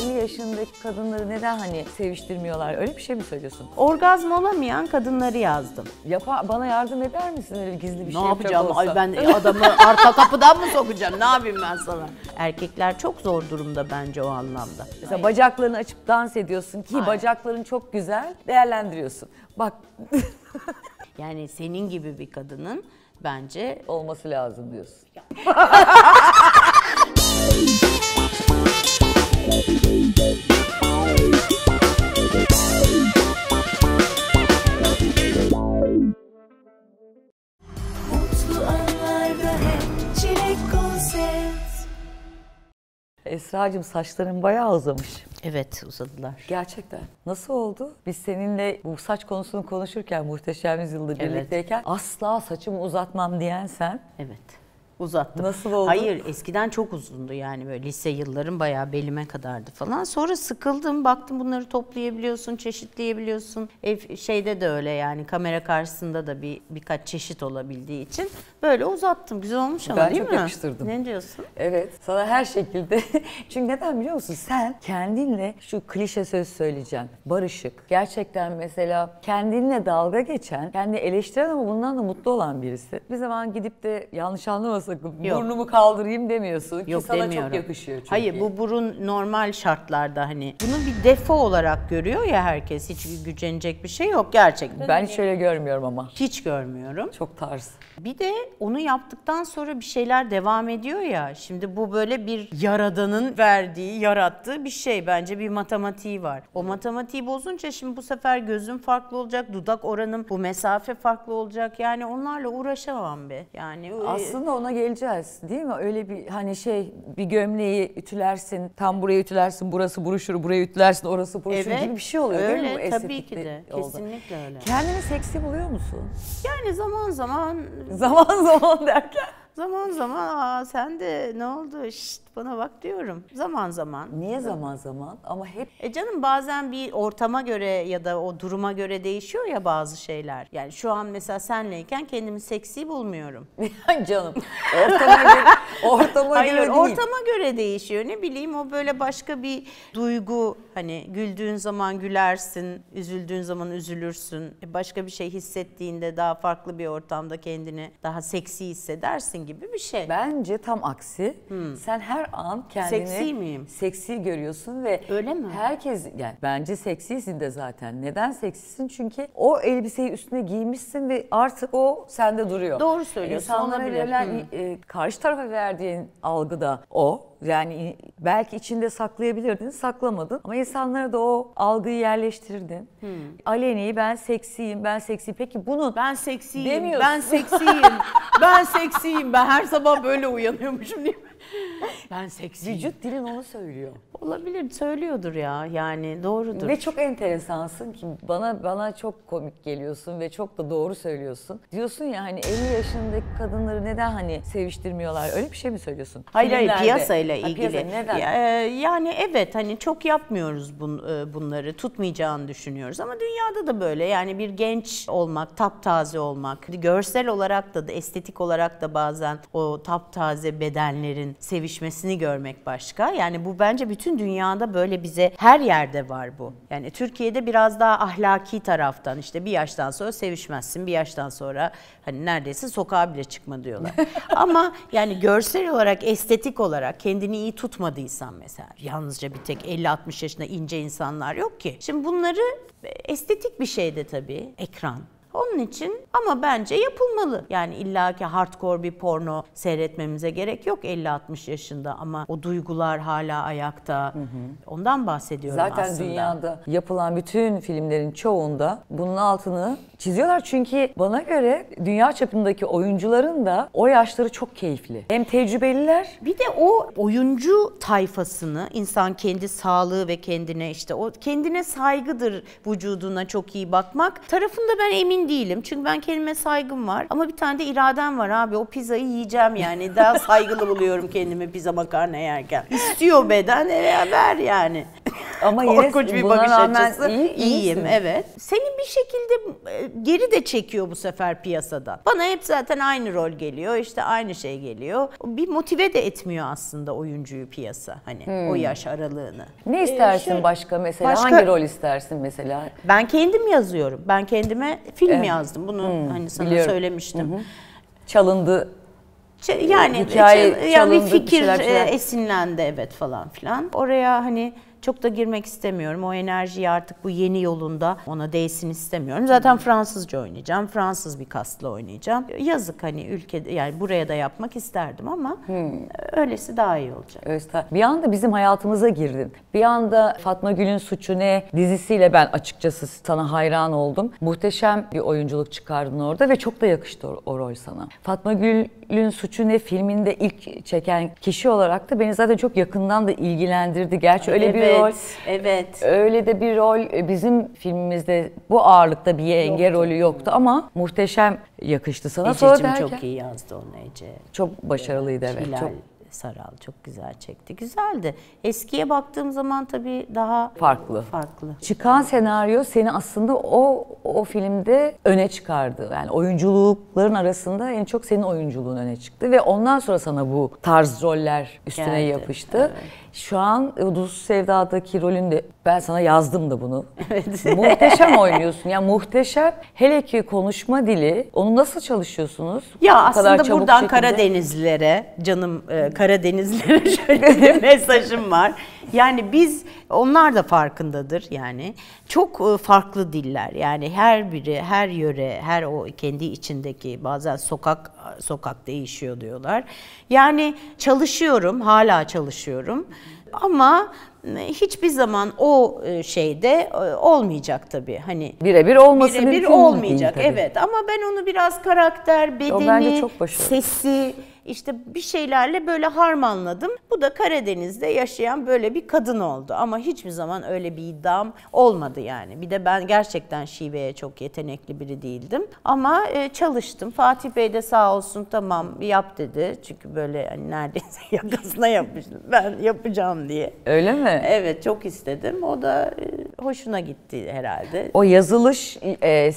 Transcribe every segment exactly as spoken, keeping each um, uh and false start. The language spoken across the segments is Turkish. elli yaşındaki kadınları neden hani seviştirmiyorlar? Öyle bir şey mi söylüyorsun? Orgazm olamayan kadınları yazdım. Yapa, bana yardım eder misin öyle gizli bir ne şey? Ne yapacağım? Ay ben adamı arka kapıdan mı sokacağım? Ne yapayım ben sana? Erkekler çok zor durumda bence o anlamda. Mesela hayır, bacaklarını açıp dans ediyorsun ki hayır, bacakların çok güzel, değerlendiriyorsun. Bak. Yani senin gibi bir kadının bence olması lazım diyorsun. Esra'cığım saçların bayağı uzamış. Evet, uzadılar. Gerçekten. Nasıl oldu? Biz seninle bu saç konusunu konuşurken muhteşem yüzyılda evet, birlikteyken asla saçımı uzatmam diyen sen. Evet. Uzattım. Nasıl oldu? Hayır, eskiden çok uzundu yani böyle lise yıllarım bayağı belime kadardı falan. Sonra sıkıldım, baktım bunları toplayabiliyorsun, çeşitleyebiliyorsun. E, şeyde de öyle yani kamera karşısında da bir birkaç çeşit olabildiği için böyle uzattım. Güzel olmuş ama ben değil mi? Ben çok yakıştırdım. Ne diyorsun? Evet, sana her şekilde. Çünkü neden biliyor musun? Sen kendinle şu klişe söz söyleyeceğim. Barışık. Gerçekten mesela kendinle dalga geçen, kendi eleştiren ama bundan da mutlu olan birisi. Bir zaman gidip de yanlış anlamasın. Yok. Burnumu kaldırayım demiyorsun ki. Yok, sana demiyorum. Çok yakışıyor çünkü. Hayır, bu burun normal şartlarda hani bunu bir defo olarak görüyor ya herkes, hiç gücenecek bir şey yok gerçekten. Ben hiç öyle görmüyorum ama. Hiç görmüyorum. Çok tarz. Bir de onu yaptıktan sonra bir şeyler devam ediyor ya, şimdi bu böyle bir yaradanın verdiği, yarattığı bir şey, bence bir matematiği var. O matematiği bozunca şimdi bu sefer gözüm farklı olacak, dudak oranım, bu mesafe farklı olacak, yani onlarla uğraşamam be. Yani aslında ona geleceğiz değil mi? Öyle bir hani şey, bir gömleği ütülersin, tam buraya ütülersin, burası buruşur, buraya ütülersin, orası buruşur evet, gibi bir şey oluyor öyle, değil mi? Bu tabii ki de oldu. Kesinlikle öyle. Kendini seksi buluyor musun? Yani zaman zaman. Zaman zaman derken? Zaman zaman aa sen de ne oldu şşt bana bak diyorum. Zaman zaman. Niye zaman zaman? Ama hep... E canım bazen bir ortama göre ya da o duruma göre değişiyor ya bazı şeyler. Yani şu an mesela senleyken kendimi seksi bulmuyorum. Canım ortama göre, ortama hayır, göre değil. Ortama göre değişiyor, ne bileyim o böyle başka bir duygu. Hani güldüğün zaman gülersin, üzüldüğün zaman üzülürsün. Başka bir şey hissettiğinde daha farklı bir ortamda kendini daha seksi hissedersin gibi bir şey. Bence tam aksi. Hmm. Sen her an kendini seksi miyim? Seksi görüyorsun ve öyle mi? Herkes yani bence seksisin de zaten. Neden seksisin? Çünkü o elbiseyi üstüne giymişsin ve artık o sende duruyor. Doğru söylüyorsun. İnsanlara verilen e, karşı tarafa verdiğin algı da o. Yani belki içinde saklayabilirdin, saklamadın ama insanlara da o algıyı yerleştirdin. Hmm. Aleni ben seksiyim, ben seksi. Peki bunu ben seksiyim, demiyorsun. Ben seksiyim, ben seksiyim. Ben her sabah böyle uyanıyormuşum değil mi? Ben seksiyim. Vücut dilin onu söylüyor. Olabilir, söylüyordur ya yani doğrudur. Ve çok enteresansın ki bana bana çok komik geliyorsun ve çok da doğru söylüyorsun. Diyorsun ya hani elli yaşındaki kadınları neden hani seviştirmiyorlar, öyle bir şey mi söylüyorsun? Hayır hayır, piyasayla ilgili. Ha, piyasa, neden? Yani evet hani çok yapmıyoruz bun, bunları, tutmayacağını düşünüyoruz ama dünyada da böyle yani bir genç olmak, taptaze olmak, görsel olarak da, da estetik olarak da bazen o taptaze bedenlerin sevişmesini görmek başka. Yani bu bence bütün dünyada böyle, bize her yerde var bu. Yani Türkiye'de biraz daha ahlaki taraftan işte bir yaştan sonra sevişmezsin, bir yaştan sonra hani neredeyse sokağa bile çıkma diyorlar. Ama yani görsel olarak, estetik olarak kendini iyi tutmadıysan mesela, yalnızca bir tek elli altmış yaşında ince insanlar yok ki. Şimdi bunları estetik bir şeyde tabii ekran. Onun için ama bence yapılmalı. Yani illaki hardcore bir porno seyretmemize gerek yok elli altmış yaşında ama o duygular hala ayakta. Hı hı. Ondan bahsediyorum zaten aslında. Zaten dünyada yapılan bütün filmlerin çoğunda bunun altını çiziyorlar çünkü bana göre dünya çapındaki oyuncuların da o yaşları çok keyifli. Hem tecrübeliler. Bir de o oyuncu tayfasını, insan kendi sağlığı ve kendine işte o kendine saygıdır, vücuduna çok iyi bakmak tarafında ben emin değilim. Çünkü ben kendime saygım var. Ama bir tane de iradem var abi. O pizzayı yiyeceğim yani. Daha saygılı buluyorum kendimi pizza makarna yerken. İstiyor beden, eve ver yani. Ama korkunç bir bakış açısı. İyi, İyiyim, evet. Seni bir şekilde geri de çekiyor bu sefer piyasadan. Bana hep zaten aynı rol geliyor, işte aynı şey geliyor. Bir motive de etmiyor aslında oyuncuyu piyasa, hani hmm. o yaş aralığını. Ne istersin ee, şu, başka mesela? Başka, hangi rol istersin mesela? Ben kendim yazıyorum. Ben kendime film evet. yazdım. Bunu hmm, hani sana biliyorum. söylemiştim. Hı hı. Çalındı. Yani, hikaye, çalındı, yani bir fikir bir şeyler, şeyler. esinlendi evet falan filan. Oraya hani çok da girmek istemiyorum. O enerjiyi artık bu yeni yolunda ona değsin istemiyorum. Zaten Fransızca oynayacağım. Fransız bir kastla oynayacağım. Yazık hani ülkede, yani buraya da yapmak isterdim ama hmm. öylesi daha iyi olacak. Özta. Bir anda bizim hayatımıza girdin. Bir anda Fatma Gül'ün Suçu Ne dizisiyle ben açıkçası sana hayran oldum. Muhteşem bir oyunculuk çıkardın orada ve çok da yakıştı o, o rol sana. Fatma Gül'ün Suçu Ne filminde ilk çeken kişi olarak da beni zaten çok yakından da ilgilendirdi. Gerçi öyle evet. bir Rol, evet. Öyle de bir rol bizim filmimizde bu ağırlıkta bir yenge yoktu. rolü yoktu ama muhteşem yakıştı sana. Ececiğim çok iyi yazdı onu, Ece. Çok başarılıydı evet. evet. Çok... Saral çok güzel çekti. Güzeldi. Eskiye baktığım zaman tabii daha farklı. Farklı. Çıkan senaryo seni aslında o o filmde öne çıkardı. Yani oyunculukların arasında en çok senin oyunculuğun öne çıktı ve ondan sonra sana bu tarz roller üstüne geldi, yapıştı. Evet. Şu an Udursu Sevda'daki rolün de ben sana yazdım da bunu. Evet. Muhteşem oynuyorsun. Yani muhteşem. Hele ki konuşma dili. Onu nasıl çalışıyorsunuz? Ya o aslında kadar buradan şekilde. Karadenizlilere canım e, Karadenizlilere şöyle bir mesajım var. Yani biz, onlar da farkındadır yani. Çok farklı diller yani, her biri, her yöre, her o kendi içindeki, bazen sokak sokak değişiyor diyorlar. Yani çalışıyorum, hala çalışıyorum ama hiçbir zaman o şeyde olmayacak tabii. Hani birebir olması bire bir olmayacak değil, evet ama ben onu biraz karakter, bedeni, sesi... İşte bir şeylerle böyle harmanladım. Bu da Karadeniz'de yaşayan böyle bir kadın oldu. Ama hiçbir zaman öyle bir iddiam olmadı yani. Bir de ben gerçekten şiveye çok yetenekli biri değildim. Ama çalıştım. Fatih Bey de sağ olsun tamam yap dedi. Çünkü böyle hani neredeyse yakasına yapmıştım. Ben yapacağım diye. Öyle mi? Evet, çok istedim. O da hoşuna gitti herhalde. O yazılış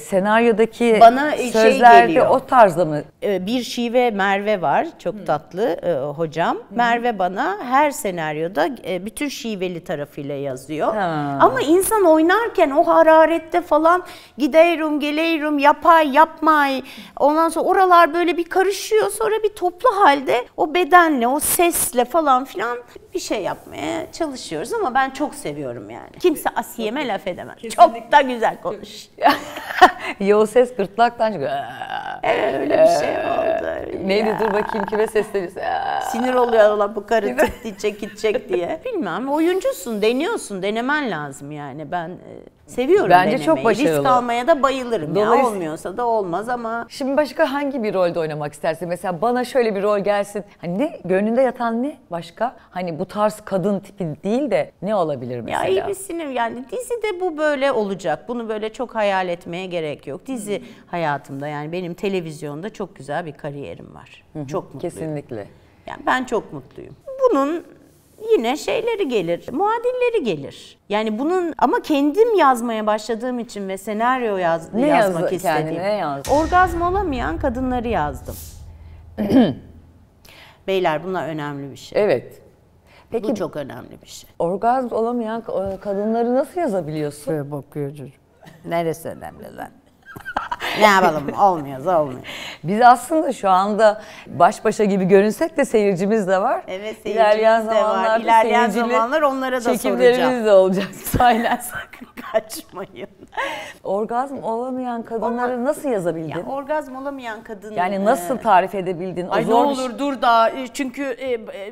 senaryodaki bana sözlerde şey o tarzda mı? Bir şive Merve var. Çok hmm. tatlı e, hocam. Hmm. Merve bana her senaryoda e, bütün şiveli tarafıyla yazıyor. Ha. Ama insan oynarken o hararette falan gideyrum, geleyrum, yapay, yapmay. Ondan sonra oralar böyle bir karışıyor. Sonra bir toplu halde o bedenle, o sesle falan filan bir şey yapmaya çalışıyoruz. Ama ben çok seviyorum yani. Kimse Asiye'me laf edemez. Kesinlikle. Çok da güzel konuş. Yo, ses gırtlaktan çıkıyor. Evet, öyle bir şey oldu. Neydi dur bakayım kime sesleniyorsun? Sinir oluyor lan bu karı tık diyecek gidecek diye. Bilmem, oyuncusun, deniyorsun, denemen lazım yani. Ben seviyorum Bence denemeyi. Çok başarılı. Risk almaya da bayılırım. Dolayısıyla... ya. Olmuyorsa da olmaz ama. Şimdi başka hangi bir rolde oynamak istersin? Mesela bana şöyle bir rol gelsin. Hani ne? Gönlünde yatan ne? Başka? Hani bu tarz kadın tipi değil de ne olabilir mesela? Ya iyi bir sinir yani. Dizide bu böyle olacak. Bunu böyle çok hayal etmeye gerek yok. Dizi hmm. hayatımda yani benim televizyonda çok güzel bir kariyerim var. Hı-hı. Çok mutluyum. Kesinlikle. Yani ben çok mutluyum. Bunun yine şeyleri gelir, muadilleri gelir. Yani bunun ama kendim yazmaya başladığım için ve senaryo yaz, ne yazmak yazdı, istediğim. Ne yazdı? Orgazm olamayan kadınları yazdım. Beyler, bunlar önemli bir şey. Evet. Peki, bu çok önemli bir şey. Orgazm olamayan kadınları nasıl yazabiliyorsun? Böyle bakıyor çocuk. Neresi önemli lan? Ne yapalım? Olmuyoruz, olmuyor. Biz aslında şu anda baş başa gibi görünsek de seyircimiz de var. Evet, seyircimiz İlerleyen de var. İlerleyen zamanlar onlara da soracağım. Çekimlerimiz de olacak. Sayla sakın kaçmayın. Orgazm olamayan kadınları Ona, nasıl yazabildin? Ya, orgazm olamayan kadın... Yani nasıl tarif edebildin? O ay zor ne olur şey. Dur da çünkü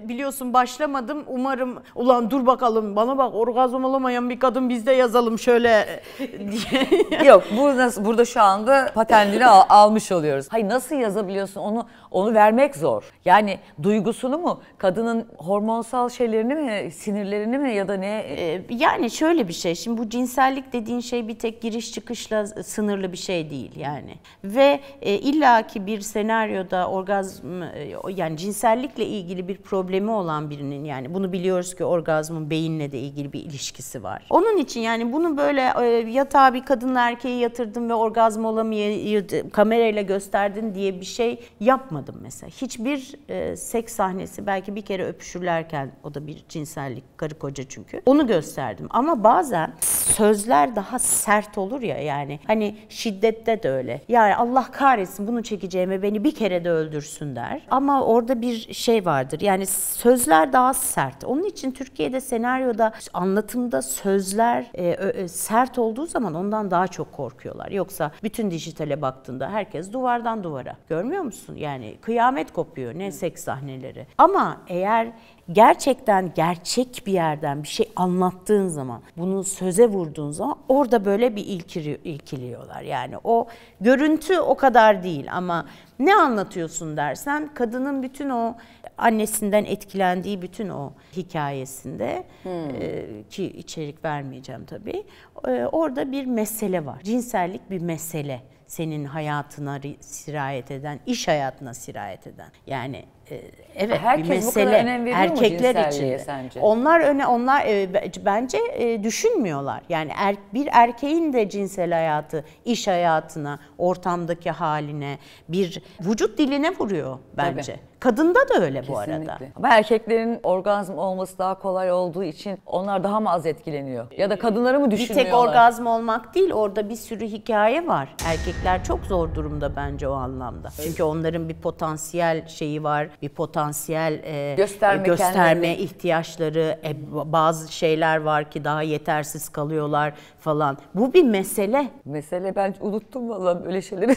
biliyorsun başlamadım. Umarım ulan dur bakalım bana bak orgazm olamayan bir kadın biz de yazalım şöyle diye. Yok, burada, burada şu anda patentini al, almış oluyoruz. Hayır, nasıl yazabiliyorsun onu onu vermek zor. Yani duygusunu mu? Kadının hormonsal şeylerini mi? Sinirlerini mi? Ya da ne? Yani şöyle bir şey. Şimdi bu cinsellik dediğin şey bir tek tek giriş çıkışla sınırlı bir şey değil yani. Ve e, illaki bir senaryoda orgazm, e, yani cinsellikle ilgili bir problemi olan birinin, yani bunu biliyoruz ki orgazmın beyinle de ilgili bir ilişkisi var. Onun için yani bunu böyle e, yatağa bir kadınla erkeği yatırdım ve orgazm olamayı kamerayla gösterdin diye bir şey yapmadım mesela. Hiçbir e, seks sahnesi, belki bir kere öpüşürlerken, o da bir cinsellik, karı koca çünkü. Onu gösterdim ama bazen sözler daha sert olur ya, yani hani şiddette de öyle. Yani Allah kahretsin bunu çekeceğime beni bir kere de öldürsün der. Ama orada bir şey vardır yani, sözler daha sert. Onun için Türkiye'de senaryoda, anlatımda sözler e, e, sert olduğu zaman ondan daha çok korkuyorlar. Yoksa bütün dijitale baktığında herkes duvardan duvara. Görmüyor musun? Yani kıyamet kopuyor ne seks sahneleri. Ama eğer gerçekten gerçek bir yerden bir şey anlattığın zaman, bunu söze vurduğun zaman orada böyle bir ilkili, ilkiliyorlar. Yani o görüntü o kadar değil ama ne anlatıyorsun dersen, kadının bütün o annesinden etkilendiği bütün o hikayesinde hmm. e, ki içerik vermeyeceğim tabii, e, orada bir mesele var. Cinsellik bir mesele. Senin hayatına sirayet eden, iş hayatına sirayet eden. Yani e, evet, herkes bir mesele. Bu kadar önem veriyor erkekler için. Sence? Onlar öne onlar e, bence e, düşünmüyorlar. Yani er, bir erkeğin de cinsel hayatı, iş hayatına, ortamdaki haline, bir vücut diline vuruyor bence. Tabii. Kadında da öyle. Kesinlikle. Bu arada. Ama erkeklerin orgazm olması daha kolay olduğu için onlar daha mı az etkileniyor? Ya da kadınları mı düşünmüyorlar? Bir tek orgazm olmak değil, orada bir sürü hikaye var. Erkekler çok zor durumda bence o anlamda. Evet. Çünkü onların bir potansiyel şeyi var, bir potansiyel e, gösterme, gösterme ihtiyaçları, e, bazı şeyler var ki daha yetersiz kalıyorlar falan. Bu bir mesele. Mesele, ben unuttum vallahi öyle şeyleri.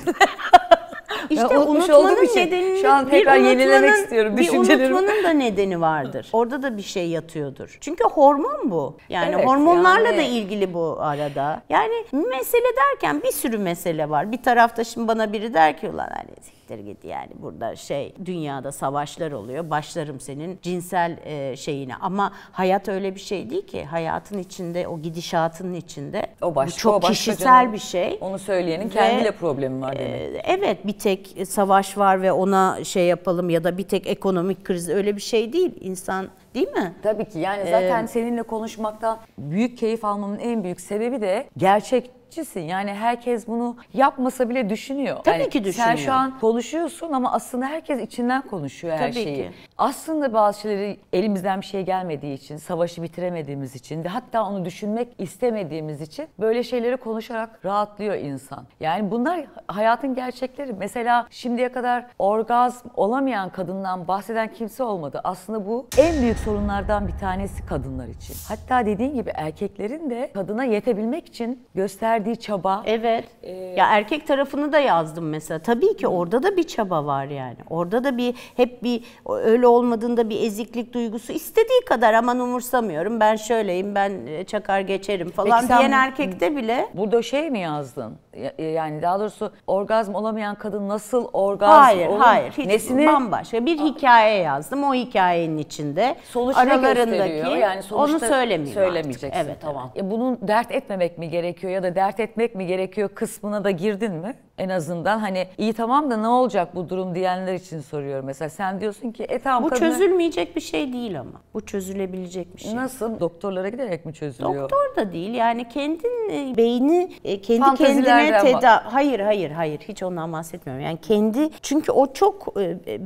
İşte unutmanın nedeni, şu an tekrar yenilemek istiyorum düşüncelerimi. Bir unutmanın da nedeni vardır. Orada da bir şey yatıyordur. Çünkü hormon bu. Yani evet, hormonlarla yani da ilgili bu arada. Yani mesele derken bir sürü mesele var. Bir tarafta şimdi bana biri der ki ulan hani siktir git yani, burada şey, dünyada savaşlar oluyor. Başlarım senin cinsel e, şeyine. Ama hayat öyle bir şey değil ki. Hayatın içinde, o gidişatının içinde o başka, bu çok o başka kişisel canım. Bir şey. Onu söyleyenin kendiyle problemi var demek. E, evet, bir tek savaş var ve ona şey yapalım, ya da bir tek ekonomik kriz, öyle bir şey değil. İnsan, değil mi? Tabii ki yani zaten ee, seninle konuşmaktan büyük keyif almamın en büyük sebebi de gerçekçisin. Yani herkes bunu yapmasa bile düşünüyor. Tabii yani ki düşünüyor. Sen şu an konuşuyorsun ama aslında herkes içinden konuşuyor her tabii şeyi. Ki. Aslında bazı şeyleri elimizden bir şey gelmediği için, savaşı bitiremediğimiz için ve hatta onu düşünmek istemediğimiz için böyle şeyleri konuşarak rahatlıyor insan. Yani bunlar hayatın gerçekleri. Mesela şimdiye kadar orgazm olamayan kadından bahseden kimse olmadı. Aslında bu en büyük sorunlardan bir tanesi kadınlar için. Hatta dediğin gibi erkeklerin de kadına yetebilmek için gösterdiği çaba. Evet. Ee... Ya erkek tarafını da yazdım mesela. Tabii ki orada da bir çaba var yani. Orada da bir hep bir öyle olmadığında bir eziklik duygusu, istediği kadar aman umursamıyorum, ben şöyleyim, ben çakar geçerim falan diyen erkekte bile. Burada şey mi yazdın? Yani daha doğrusu orgazm olamayan kadın nasıl orgazm hayır, olur? Hayır hayır. Nesini... Bambaşka bir hikaye yazdım. O hikayenin içinde sonuç aralarındaki yani onu söylemeyeyim söylemeyeceksin. Artık. Evet, tamam. Evet. E bunun dert etmemek mi gerekiyor ya da dert etmek mi gerekiyor kısmına da girdin mi? En azından hani iyi tamam da ne olacak bu durum diyenler için soruyorum. Mesela sen diyorsun ki e tamam. Bu kadını... çözülmeyecek bir şey değil ama. Bu çözülebilecek bir şey. Nasıl? Doktorlara giderek mi çözülüyor? Doktor da değil yani, kendin beyni kendi Fantazilerden kendine tedavi. Hayır hayır hayır, hiç ondan bahsetmiyorum. Yani kendi, çünkü o çok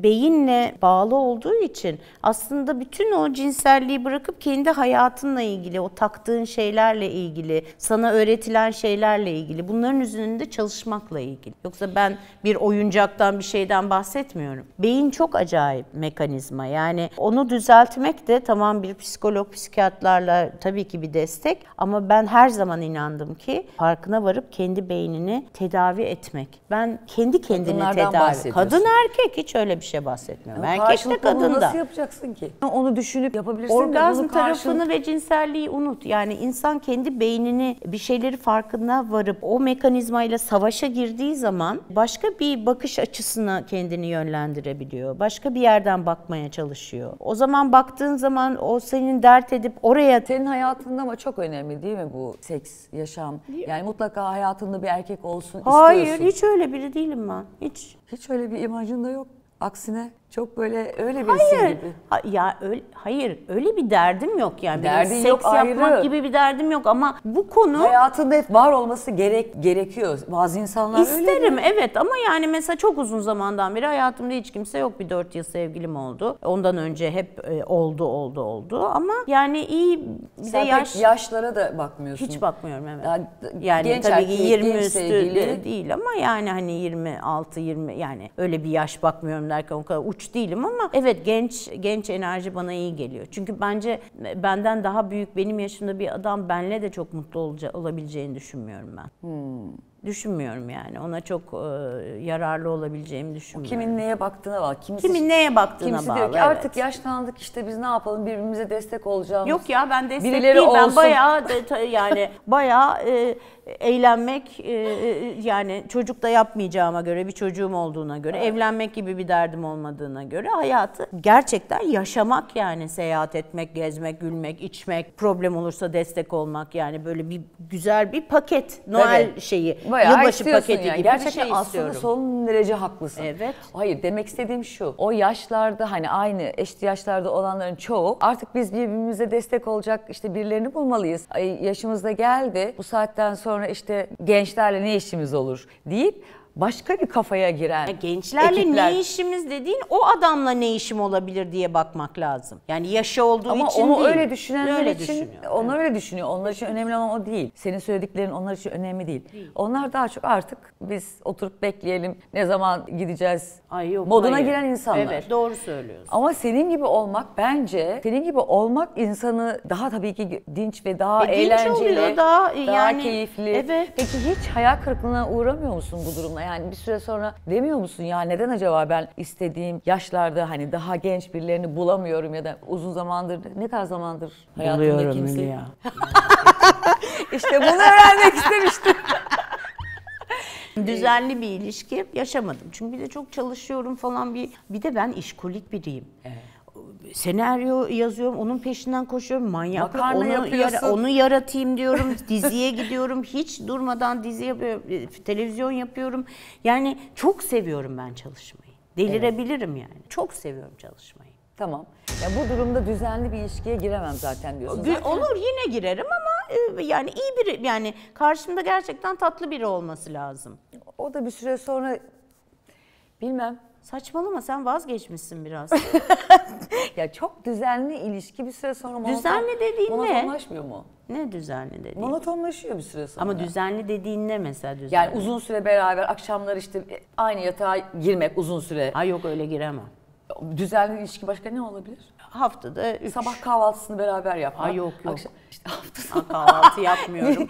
beyinle bağlı olduğu için aslında bütün o cinselliği bırakıp kendi hayatınla ilgili, o taktığın şeylerle ilgili, sana öğretilen şeylerle ilgili, bunların üzerinde çalışmakla ilgili. Yoksa ben bir oyuncaktan, bir şeyden bahsetmiyorum. Beyin çok acayip mekanizma. Yani onu düzeltmek de tamam, bir psikolog, psikiyatrlarla tabii ki bir destek. Ama ben her zaman inandım ki farkına varıp kendi beynini tedavi etmek. Ben kendi kendini tedavi. Kadın erkek hiç öyle bir şey bahsetmiyorum. Yani erkek de kadın da. Nasıl yapacaksın ki? Onu düşünüp yapabilirsin. Orgazm tarafını ve cinselliği unut. Yani insan kendi beynini, bir şeyleri farkına varıp o mekanizmayla savaşa girdiği verdiği zaman başka bir bakış açısına kendini yönlendirebiliyor. Başka bir yerden bakmaya çalışıyor. O zaman baktığın zaman o senin dert edip oraya... Senin hayatında ama çok önemli değil mi bu seks, yaşam? Yani mutlaka hayatında bir erkek olsun Hayır, istiyorsun. Hayır, hiç öyle biri değilim ben. Hiç. Hiç öyle bir imajın da yok. Aksine çok böyle öyle birisi hayır. gibi. Ha, ya öyle, hayır, öyle bir derdim yok yani. Derdin seks yok, yapmak ayrı. gibi bir derdim yok ama bu konu... Hayatında hep var olması gerek gerekiyor. Bazı insanlar isterim, öyle İsterim evet ama yani mesela çok uzun zamandan beri hayatımda hiç kimse yok. Bir dört yıl sevgilim oldu. Ondan önce hep oldu oldu oldu ama yani iyi bir de yaş... yaşlara da bakmıyorsun. Hiç bakmıyorum evet. Yani, yani genç tabii erkeği, yirmi genç üstü sevgili. değil ama yani hani yirmi altı yirmi yani öyle bir yaş bakmıyorum derken o kadar uç değilim ama evet genç genç enerji bana iyi geliyor. Çünkü bence benden daha büyük benim yaşımda bir adam benle de çok mutlu olaca, olabileceğini düşünmüyorum ben. Hmm. Düşünmüyorum yani. Ona çok e, yararlı olabileceğimi düşünmüyorum. O kimin neye baktığına bağlı. Kimisi, kimin neye baktığına kimisi bağlı. Kimisi diyor ki artık evet. yaşlandık işte biz ne yapalım birbirimize destek olacağımız. Yok ya ben destek Birileri değil. Olsun. Ben bayağı de, yani bayağı e, eğlenmek e, yani çocuk da yapmayacağıma göre bir çocuğum olduğuna göre evet. evlenmek gibi bir derdim olmadığına göre hayatı gerçekten yaşamak yani seyahat etmek, gezmek, gülmek, içmek, problem olursa destek olmak yani böyle bir güzel bir paket Noel evet. şeyi. Bayağı yılbaşı paketi yani. gibi Gerçekten bir şey istiyorum. Aslında son derece haklısın. Evet. Hayır demek istediğim şu. O yaşlarda hani aynı eşit yaşlarda olanların çoğu artık biz birbirimize destek olacak işte birilerini bulmalıyız. Ay, yaşımız da geldi. Bu saatten sonra işte gençlerle ne işimiz olur deyip başka bir kafaya giren ya gençlerle ekipler. ne işimiz dediğin o adamla ne işim olabilir diye bakmak lazım. Yani yaşı olduğu Ama için değil. Ama onu öyle düşünenler öyle için düşünüyor. onlar öyle düşünüyor. Onlar için önemli olan o değil. Senin söylediklerin onlar için önemli değil. değil. Onlar daha çok artık biz oturup bekleyelim ne zaman gideceğiz Ay yok, moduna hayır. giren insanlar. Evet doğru söylüyorsun. Ama senin gibi olmak bence senin gibi olmak insanı daha tabii ki dinç ve daha e, eğlenceli. Oluyor, daha, daha yani, keyifli. Evet. Peki hiç hayal kırıklığına uğramıyor musun bu durumda? Yani bir süre sonra demiyor musun ya neden acaba ben istediğim yaşlarda hani daha genç birilerini bulamıyorum ya da uzun zamandır ne kadar zamandır hayatımda kimse ya. İşte bunu öğrenmek istemiştim. Düzenli bir ilişki yaşamadım. Çünkü bir de çok çalışıyorum falan bir bir de ben işkolik biriyim. Evet. Senaryo yazıyorum, onun peşinden koşuyorum, manyak onu, yara, onu yaratayım diyorum, diziye gidiyorum, hiç durmadan dizi yapıyorum, televizyon yapıyorum. Yani çok seviyorum ben çalışmayı, delirebilirim evet. yani, çok seviyorum çalışmayı. Tamam, ya bu durumda düzenli bir ilişkiye giremem zaten diyorsun. Zaten. Olur yine girerim ama yani iyi biri, yani karşımda gerçekten tatlı biri olması lazım. O da bir süre sonra, bilmem. Saçmalama sen vazgeçmişsin biraz. Ya çok düzenli ilişki bir süre sonra monoton, düzenli dediğin monotonlaşmıyor ne? mu? Ne düzenli dediğin? Monotonlaşıyor bir süre sonra. Ama düzenli dediğin ne mesela düzenli? Yani uzun süre beraber akşamları işte aynı yatağa girmek uzun süre. Ay yok öyle giremem. Düzenli ilişki başka ne olabilir? Haftada üç. Sabah kahvaltısını beraber yapmak. Ay yok yok. Akşam, işte hafta kahvaltı yapmıyorum.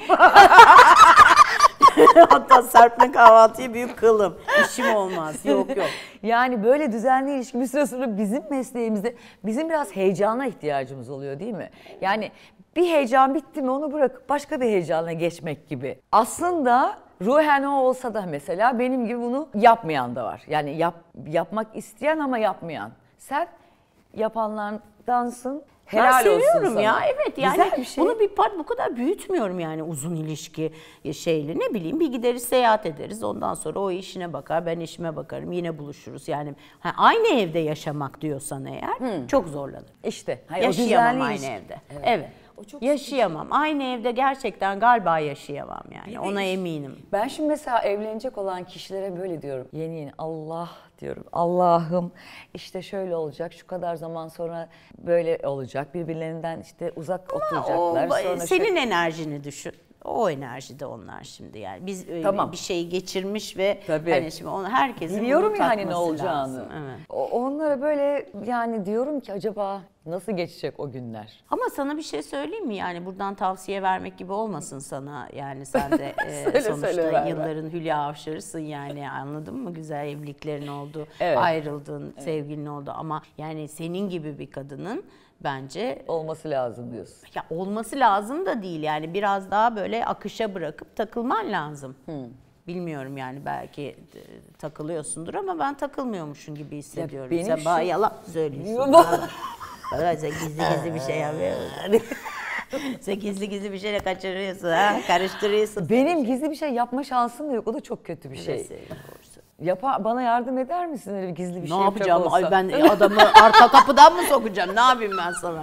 Hatta Serp'le kahvaltıyı büyük kılım. İşim olmaz. Yok yok. Yani böyle düzenli ilişki bir süre sonra bizim mesleğimizde bizim biraz heyecana ihtiyacımız oluyor değil mi? Yani bir heyecan bitti mi onu bırakıp başka bir heyecana geçmek gibi. Aslında ruhen o olsa da mesela benim gibi bunu yapmayan da var. Yani yap, yapmak isteyen ama yapmayan. Sen yapanlardansın. Helal ben seviyorum ya evet yani bir şey. Bunu bir part bu kadar büyütmüyorum yani uzun ilişki şeyle ne bileyim bir gideriz seyahat ederiz ondan sonra o işine bakar ben işime bakarım yine buluşuruz yani ha, aynı evde yaşamak diyorsan eğer hmm. çok zorlanır. İşte hayır, yaşayamam aynı ilişki. evde evet. evet. Yaşayamam. Aynı evde gerçekten galiba yaşayamam yani. Evet. Ona eminim. Ben şimdi mesela evlenecek olan kişilere böyle diyorum. Yeni yeni Allah diyorum. Allah'ım işte şöyle olacak. Şu kadar zaman sonra böyle olacak. Birbirlerinden işte uzak Ama oturacaklar. O, sonra senin şöyle... enerjini düşün. O enerjide onlar şimdi yani. Biz tamam. bir şeyi geçirmiş ve Tabii. hani şimdi onu herkesin Biliyorum yani ne olacağını. Evet. Onlara böyle yani diyorum ki acaba nasıl geçecek o günler? Ama sana bir şey söyleyeyim mi? Yani buradan tavsiye vermek gibi olmasın sana. Yani sen de söyle, sonuçta söyle yılların Hülya Avşar'ısın yani anladın mı? Güzel evliliklerin oldu, evet. ayrıldın, evet. sevgilin oldu ama yani senin gibi bir kadının bence olması lazım diyorsun. Ya olması lazım da değil yani biraz daha böyle akışa bırakıp takılman lazım. Hmm. Bilmiyorum yani, belki takılıyorsundur ama ben takılmıyormuşum gibi hissediyorum. Ya sen bana şu... yalan söylüyorsun. Bana sen gizli gizli bir şey yapıyorsun. Sen gizli gizli bir şeyle kaçırıyorsun, ha? Karıştırıyorsun. Benim gizli bir şey yapma şansım da yok. O da çok kötü bir şey. Yapa, bana yardım eder misin öyle bir gizli bir ne şey Ne yapacağım? Olsa? Ay ben adamı arka kapıdan mı sokacağım? Ne yapayım ben sana?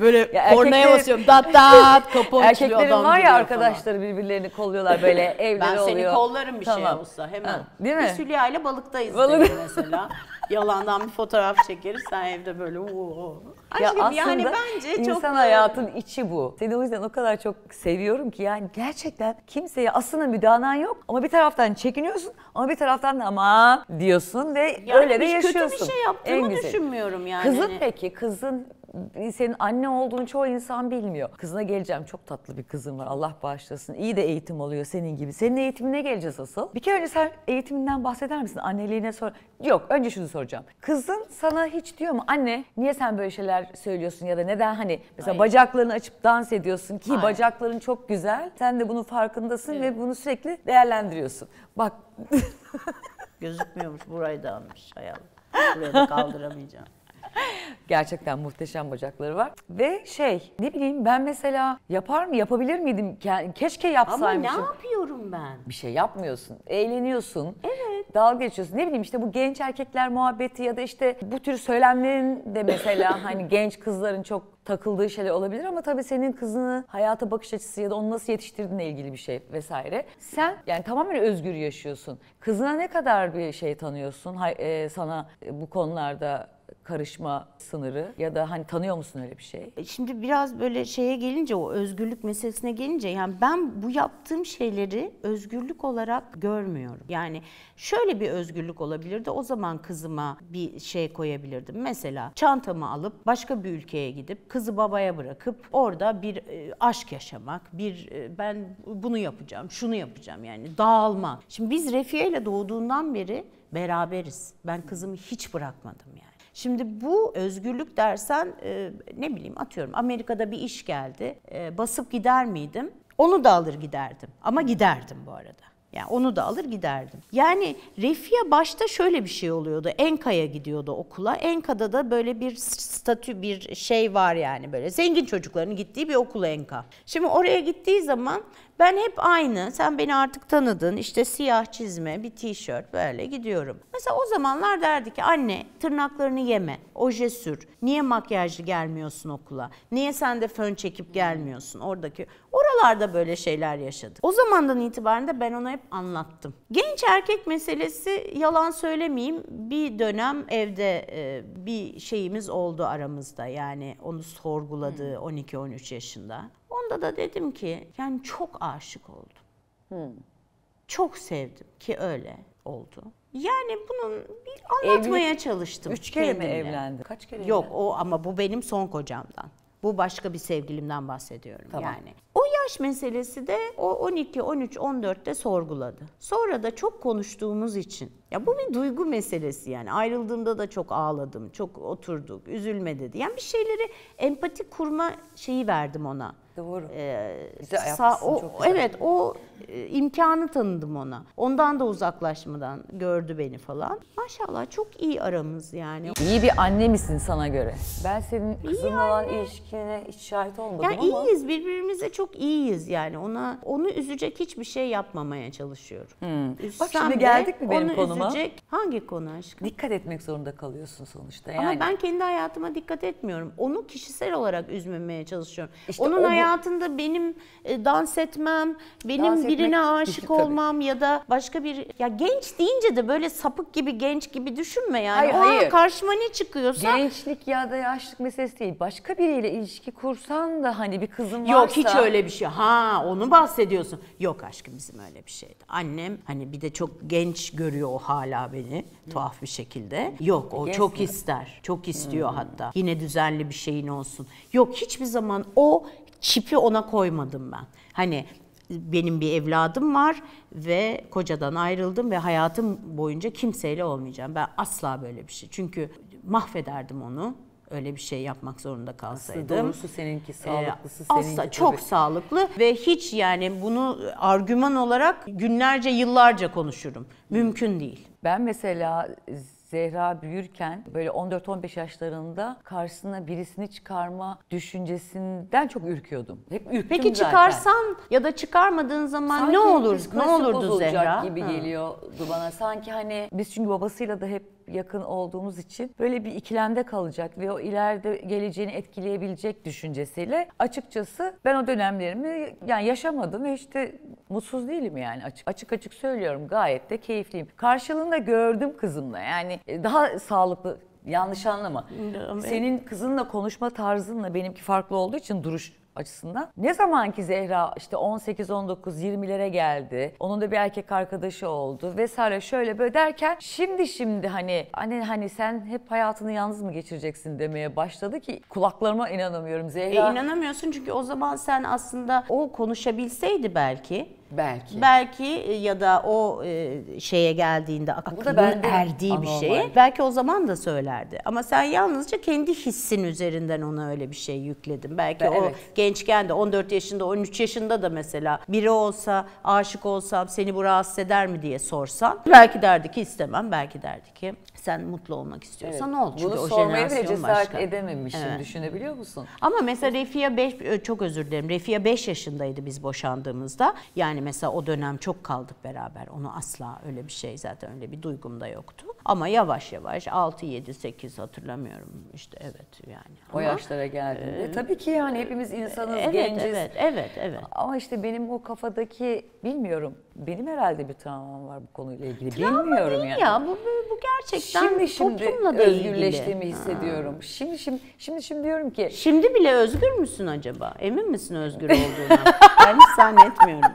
Böyle kornaya basıyorum. Dat dat kapı açılıyor. Erkeklerin var ya arkadaşları falan, birbirlerini kolluyorlar böyle, evleri ben oluyor. Ben seni kollarım bir tamam. şey olsa hemen. Ha, değil mi? Biz Hülya ile balıktayız Balık. mesela. Yalandan bir fotoğraf çekeriz, sen evde böyle ooo. Ya aslında yani bence insan çok... hayatın içi bu. Seni o yüzden o kadar çok seviyorum ki yani gerçekten kimseye aslında müdahalan yok ama bir taraftan çekiniyorsun ama bir taraftan da aman diyorsun ve yani öyle de yaşıyorsun. Yani hiç kötü bir şey yaptığımı düşünmüyorum yani. Kızın peki, kızın senin anne olduğunu çoğu insan bilmiyor. Kızına geleceğim, çok tatlı bir kızım var, Allah bağışlasın. İyi de eğitim alıyor senin gibi. Senin eğitimine geleceğiz asıl. Bir kere önce sen eğitiminden bahseder misin? Anneliğine sor. Yok, önce şunu soracağım. Kızın sana hiç diyor mu? Anne niye sen böyle şeyler söylüyorsun ya da neden hani mesela Hayır. bacaklarını açıp dans ediyorsun ki Hayır. bacakların çok güzel. Sen de bunun farkındasın evet. ve bunu sürekli değerlendiriyorsun. Bak. Gözükmüyormuş, burayı da almış hayal. Burayı da kaldıramayacağım. Gerçekten muhteşem bacakları var. Ve şey, ne bileyim ben mesela yapar mı, yapabilir miydim? Keşke yapsaymışım. Ama ne yapıyorum ben? Bir şey yapmıyorsun, eğleniyorsun. Evet. Dalga geçiyorsun. Ne bileyim işte bu genç erkekler muhabbeti ya da işte bu tür söylemlerin de mesela hani genç kızların çok takıldığı şeyler olabilir ama tabii senin kızını hayata bakış açısı ya da onu nasıl yetiştirdiğinle ilgili bir şey vesaire. Sen yani tamamen özgür yaşıyorsun. Kızına ne kadar bir şey tanıyorsun hay, e, sana e, bu konularda karışma sınırı ya da hani tanıyor musun öyle bir şey? Şimdi biraz böyle şeye gelince, o özgürlük meselesine gelince yani ben bu yaptığım şeyleri özgürlük olarak görmüyorum. Yani şöyle bir özgürlük olabilirdi, o zaman kızıma bir şey koyabilirdim. Mesela çantamı alıp başka bir ülkeye gidip kızı babaya bırakıp orada bir aşk yaşamak, bir ben bunu yapacağım, şunu yapacağım yani dağılmak. Şimdi biz Refia ile doğduğundan beri beraberiz. Ben kızımı hiç bırakmadım yani. Şimdi bu özgürlük dersen e, ne bileyim atıyorum Amerika'da bir iş geldi, e, basıp gider miydim? Onu da alır giderdim ama giderdim bu arada. Yani onu da alır giderdim. Yani Refia başta şöyle bir şey oluyordu. Enka'ya gidiyordu okula. Enka'da da böyle bir statü, bir şey var yani böyle. Zengin çocukların gittiği bir okul Enka. Şimdi oraya gittiği zaman ben hep aynı. Sen beni artık tanıdın. İşte siyah çizme, bir tişört böyle gidiyorum. Mesela o zamanlar derdi ki anne tırnaklarını yeme, oje sür. Niye makyajlı gelmiyorsun okula? Niye sen de fön çekip gelmiyorsun? Oradaki oralarda böyle şeyler yaşadık. O zamandan itibaren de ben ona hep anlattım. Genç erkek meselesi, yalan söylemeyeyim, bir dönem evde e, bir şeyimiz oldu aramızda. Yani onu sorguladığı hmm. on iki on üç yaşında. Onda da dedim ki yani çok aşık oldum. Hmm. Çok sevdim ki öyle oldu. Yani bunun bir anlatmaya Evlilik, çalıştım. Üç kere kendimle. Mi evlendin? Kaç kere Yok evlendin? O ama bu benim son kocamdan. Bu başka bir sevgilimden bahsediyorum tamam. yani. O yaş meselesi de o on iki, on üç, on dörtte sorguladı. Sonra da çok konuştuğumuz için. Ya bu bir duygu meselesi yani. Ayrıldığımda da çok ağladım, çok oturduk, üzülme dedi. Yani bir şeyleri empati kurma şeyi verdim ona. Doğru. Ee, güzel yapmışsın, o, çok güzel. Evet, o e, imkanı tanıdım ona. Ondan da uzaklaşmadan gördü beni falan. Maşallah çok iyi aramız yani. İyi bir anne misin sana göre? Ben senin kızınla olan ilişkine hiç şahit olmadım yani ama. Ya iyiyiz, birbirimize çok iyiyiz yani. Ona onu üzecek hiçbir şey yapmamaya çalışıyorum. Hmm. Bak şimdi geldik mi benim konuma? Onu üzecek hangi konu aşkım? Dikkat etmek zorunda kalıyorsun sonuçta yani. Ama ben kendi hayatıma dikkat etmiyorum. Onu kişisel olarak üzmemeye çalışıyorum. İşte onun hayatı hayatında benim dans etmem, benim dans birine aşık olmam tabii. ya da başka bir... Ya genç deyince de böyle sapık gibi, genç gibi düşünme yani. Hayır, hayır. Karşıma ne çıkıyorsa... Gençlik ya da yaşlık meselesi değil. Başka biriyle ilişki kursan da hani bir kızın varsa... Yok hiç öyle bir şey. Ha onu bahsediyorsun. Yok aşkım bizim öyle bir şeydi. Annem hani bir de çok genç görüyor o hala beni hmm. tuhaf bir şekilde. Yok o genç çok mi? ister. Çok istiyor hmm. hatta. Yine düzenli bir şeyin olsun. Yok hiçbir zaman o... Çipi ona koymadım ben. Hani benim bir evladım var ve kocadan ayrıldım ve hayatım boyunca kimseyle olmayacağım. Ben asla böyle bir şey. Çünkü mahvederdim onu. öyle bir şey yapmak zorunda kalsaydım. Aslında doğrusu seninki, sağlıklısı ee, seninki. Asla, çok sağlıklı ve hiç yani bunu argüman olarak günlerce, yıllarca konuşurum. Mümkün değil. Ben mesela Zehra büyürken böyle on dört on beş yaşlarında karşısına birisini çıkarma düşüncesinden çok ürküyordum. Hep ürktüm Peki zaten. çıkarsan ya da çıkarmadığın zaman sanki ne olur? Ne olurdu Zehra? gibi ha. geliyordu bana. Sanki hani biz çünkü babasıyla da hep yakın olduğumuz için böyle bir ikilemde kalacak ve o ileride geleceğini etkileyebilecek düşüncesiyle açıkçası ben o dönemlerimi yani yaşamadım ve işte mutsuz değilim yani açık açık, açık söylüyorum, gayet de keyifliyim. Karşılığında gördüm kızımla, yani daha sağlıklı, yanlış anlama. Senin kızınla konuşma tarzınla benimki farklı olduğu için duruş açısından. Ne zaman ki Zehra işte on sekiz on dokuz yirmilere geldi. Onun da bir erkek arkadaşı oldu vesaire, şöyle böyle derken şimdi şimdi hani hani hani sen hep hayatını yalnız mı geçireceksin demeye başladı ki kulaklarıma inanamıyorum Zehra. E, inanamıyorsun çünkü o zaman sen aslında o konuşabilseydi belki Belki. Belki ya da o e, şeye geldiğinde aklının erdiği bir şeye belki o zaman da söylerdi. Ama sen yalnızca kendi hissin üzerinden ona öyle bir şey yükledin. Belki ben, o evet. gençken de on dört yaşında, on üç yaşında da mesela biri olsa, aşık olsam seni bu rahatsız eder mi diye sorsan belki derdi ki istemem, belki derdi ki sen mutlu olmak istiyorsan evet. ol. Çünkü bunu o sormaya bile cesaret edememişim, evet. düşünebiliyor musun? Ama mesela Refia beş, çok özür dilerim, Refia beş yaşındaydı biz boşandığımızda. Yani mesela o dönem çok kaldık beraber. Onu asla öyle bir şey, zaten öyle bir duygum da yoktu. Ama yavaş yavaş altı yedi sekiz hatırlamıyorum işte, evet yani. O ama, yaşlara geldiğinde e, tabii ki yani hepimiz insanız, evet, genciz. Evet, evet, evet. Ama işte benim o kafadaki bilmiyorum. Benim herhalde bir travmam var bu konuyla ilgili. Travma bilmiyorum yani. Ya bu, bu gerçekten şimdi, şimdi toplumla da ilgili. Özgürleştiğimi hissediyorum. Ha. Şimdi şimdi şimdi şimdi diyorum ki. Şimdi bile özgür müsün acaba? Emin misin özgür olduğuna? Ben hiç zannetmiyorum.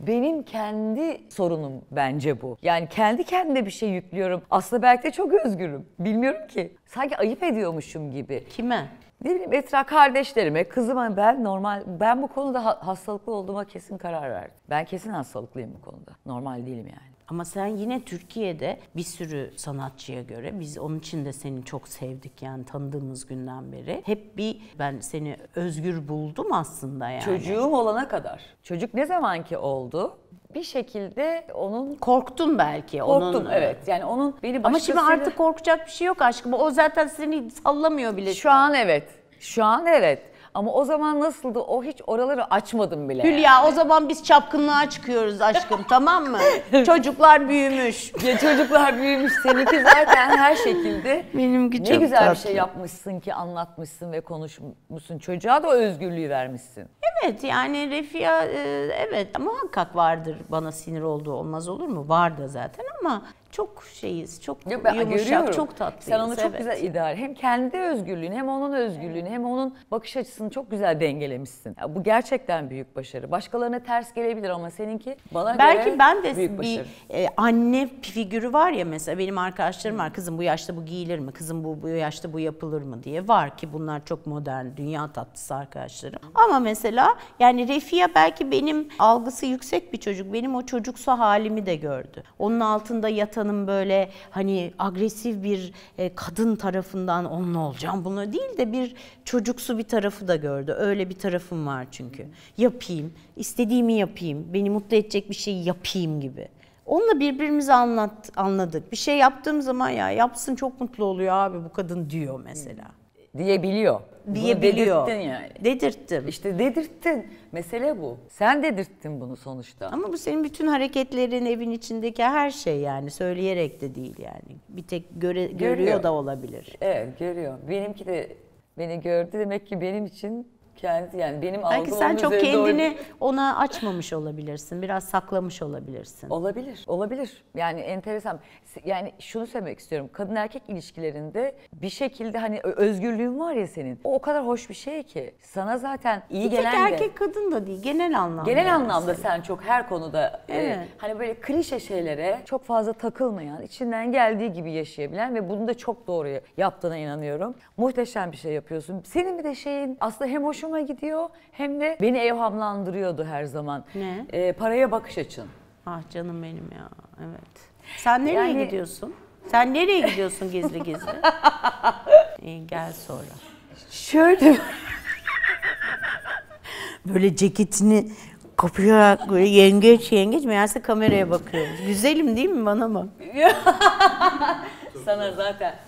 Benim kendi sorunum bence bu. Yani kendi kendime bir şey yüklüyorum. Aslında belki de çok özgürüm. Bilmiyorum ki. Sanki ayıp ediyormuşum gibi. Kime? Ne bileyim, etraf kardeşlerime, kızıma. Ben normal, ben bu konuda hastalıklı olduğuma kesin karar verdim. Ben kesin hastalıklıyım bu konuda. Normal değilim yani. Ama sen yine Türkiye'de bir sürü sanatçıya göre, biz onun için de seni çok sevdik yani tanıdığımız günden beri. Hep bir ben seni özgür buldum aslında yani. Çocuğum olana kadar. Çocuk ne zamanki oldu? Bir şekilde onun... Korktun belki. Korktum onun, evet. Yani onun beni başkasıyla... Ama şimdi artık korkacak bir şey yok aşkım. O zaten seni sallamıyor bile. Şu an evet. Şu an evet. Ama o zaman nasıldı? O hiç oraları açmadım bile. Hülya yani. O zaman biz çapkınlığa çıkıyoruz aşkım, tamam mı? Çocuklar büyümüş. Ya çocuklar büyümüş. Seninki zaten her şekilde. Benimki çok ne güzel tatlı. Bir şey yapmışsın ki anlatmışsın ve konuşmuşsun. Çocuğa da o özgürlüğü vermişsin. Evet yani Refia evet muhakkak vardır bana sinir olduğu, olmaz olur mu? Var da zaten ama çok şeyiz, çok ya ben yumuşak, görüyorum. Çok tatlıyız. Sen onu çok evet. güzel idare, hem kendi özgürlüğünü hem onun özgürlüğünü hem onun bakış açısını çok güzel dengelemişsin. Ya bu gerçekten büyük başarı. Başkalarına ters gelebilir ama seninki bana belki göre ben de büyük başarı. Bir e, anne figürü var ya mesela, benim arkadaşlarım var, kızım bu yaşta bu giyilir mi, kızım bu, bu yaşta bu yapılır mı diye, var ki bunlar çok modern, dünya tatlısı arkadaşlarım. Ama mesela yani Refia belki benim algısı yüksek bir çocuk, benim o çocuksu halimi de gördü. Onun altında yatan Hanım böyle hani agresif bir e, kadın tarafından onunla olacağım bunu değil de bir çocuksu bir tarafı da gördü. Öyle bir tarafım var çünkü. Yapayım, istediğimi yapayım, beni mutlu edecek bir şey yapayım gibi. Onunla birbirimizi anlat, anladık. Bir şey yaptığım zaman ya yapsın çok mutlu oluyor abi bu kadın diyor mesela. Diyebiliyor. Diyebiliyor. Bunu dedirttin yani. Dedirttim. İşte dedirttin. Mesele bu. Sen dedirttin bunu sonuçta. Ama bu senin bütün hareketlerin, evin içindeki her şey yani. Söyleyerek de değil yani. Bir tek göre, görüyor. görüyor da olabilir. Evet görüyor. Benimki de beni gördü. Demek ki benim için kendi yani benim algım. Belki sen çok kendini doğru... ona açmamış olabilirsin. Biraz saklamış olabilirsin. Olabilir. Olabilir. Yani enteresan. Yani şunu söylemek istiyorum. Kadın erkek ilişkilerinde bir şekilde hani özgürlüğün var ya senin. O o kadar hoş bir şey ki. Sana zaten iyi gelen de. Tek erkek kadın da değil. Genel anlamda. Genel anlamda mesela. Sen çok her konuda evet. e, hani böyle klişe şeylere çok fazla takılmayan, içinden geldiği gibi yaşayabilen ve bunu da çok doğru yaptığına inanıyorum. Muhteşem bir şey yapıyorsun. Senin bir de şeyin aslında hem hoşum gidiyor hem de beni evhamlandırıyordu her zaman. Ne? E, paraya bakış açın. Ah canım benim ya. Evet. Sen nereye yani, gidiyorsun? Sen nereye gidiyorsun gizli gizli? İyi, gel sonra. Şöyle böyle ceketini kapıyarak böyle yengeç yengeç meğerse kameraya bakıyoruz. Güzelim değil mi bana mı? Sana zaten.